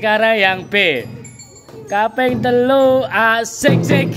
Karena yang B kaping telu asik-sik.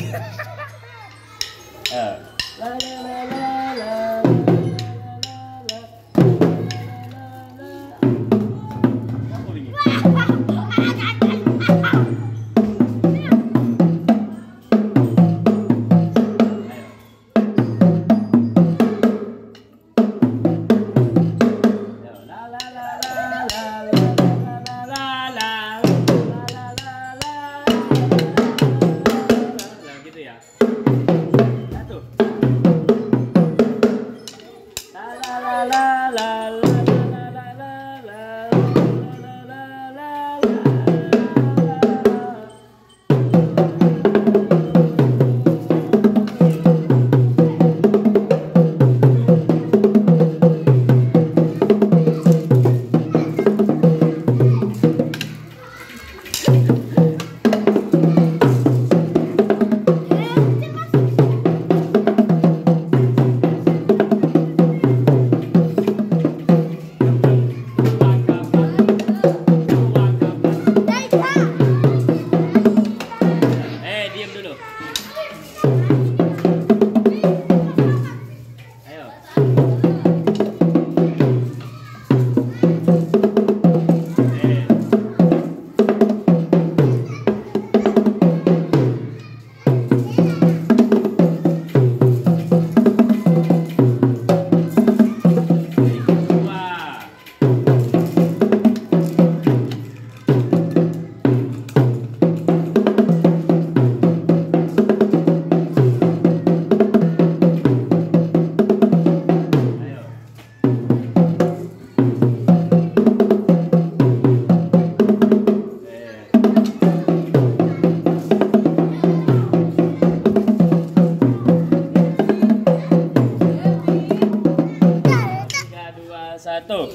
Satu.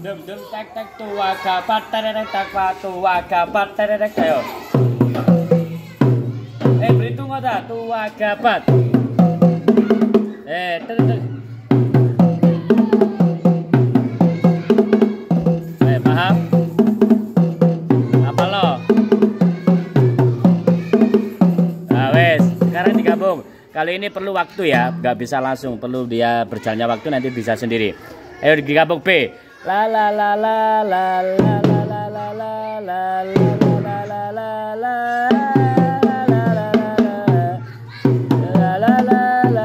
Dum dum tak tak tua kapat tererek tak tua kapat tererek ayo. Berhitung ada tua kapat. Paham? Apa lo? Nah, wes, sekarang digabung. Kali ini perlu waktu ya, nggak bisa langsung, perlu dia berjalannya waktu, nanti bisa sendiri. Ayo digabung B. La la la la la la la la la la la la la la la. La la la la la la. La la la la la la.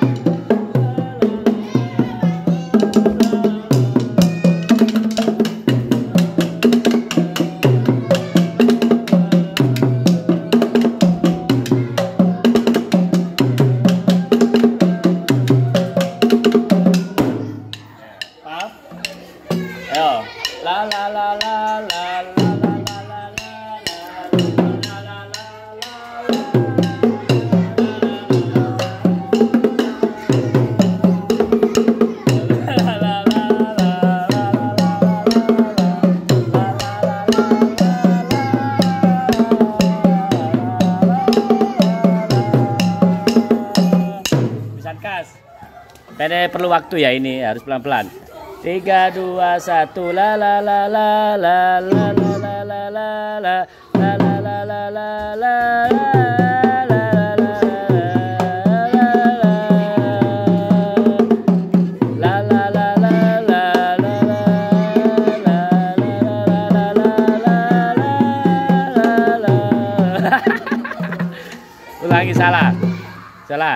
Karena perlu waktu ya, ini harus pelan-pelan. 3, 2, 1, la la la la la la la la la la la la la la la. Ulangi salah. salah, salah.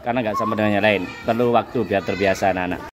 karena nggak sama dengan yang lain. Perlu waktu biar terbiasa anak-anak.